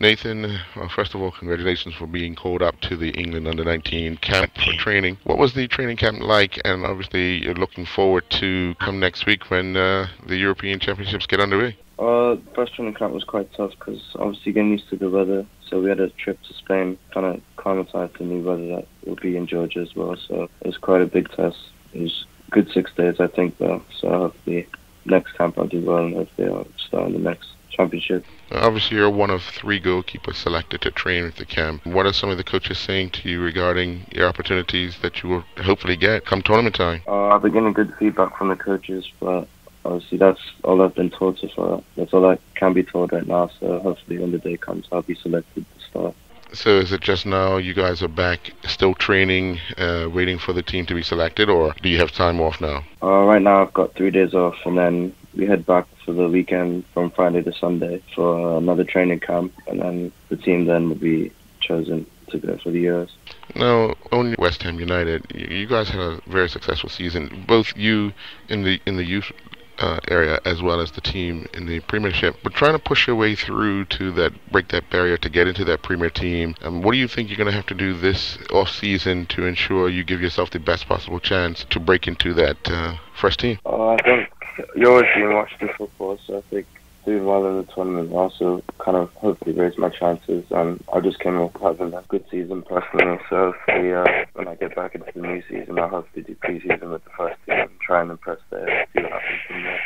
Nathan, well, first of all, congratulations for being called up to the England Under-19 camp for training. What was the training camp like? And obviously, you're looking forward to come next week when the European Championships get underway. The first training camp was quite tough because obviously getting used to the weather. So we had a trip to Spain, kind of acclimatized to the new weather that would be in Georgia as well. So it was quite a big test. It was a good 6 days, I think, though. So hopefully next camp I'll do well and hopefully I'll start in the next championship. Obviously, you're one of three goalkeepers selected to train with the camp. What are some of the coaches saying to you regarding your opportunities that you will hopefully get come tournament time? I've been getting good feedback from the coaches, but obviously that's all I've been told so far. That's all I can be told right now, so hopefully when the day comes, I'll be selected to start. So is it just now you guys are back, still training, waiting for the team to be selected, or do you have time off now? Right now I've got 3 days off, and then we head back for the weekend from Friday to Sunday for another training camp, and then the team then will be chosen to go for the Euros. Now, on West Ham United, you guys had a very successful season, both you in the youth area as well as the team in the Premiership, but trying to push your way through to break that barrier to get into that Premier team. What do you think you're going to have to do this off season to ensure you give yourself the best possible chance to break into that first team? I think you always been watching football, so I think doing well in the tournament also kind of hopefully raised my chances, and I just came off having a good season personally. So hopefully when I get back into the new season, I'll hopefully do pre-season with the first team and try and impress there, see what happens from there.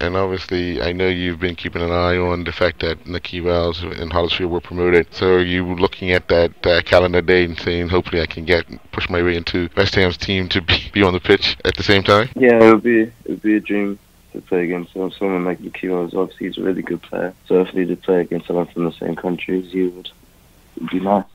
And obviously, I know you've been keeping an eye on the fact that Nikki Wells and Huddersfield were promoted. So are you looking at that calendar date and saying, hopefully I can push my way into West Ham's team to be on the pitch at the same time? Yeah, it would be a dream to play against someone like Nikki Wells. Obviously, he's a really good player. So hopefully to play against someone from the same country as you would be nice.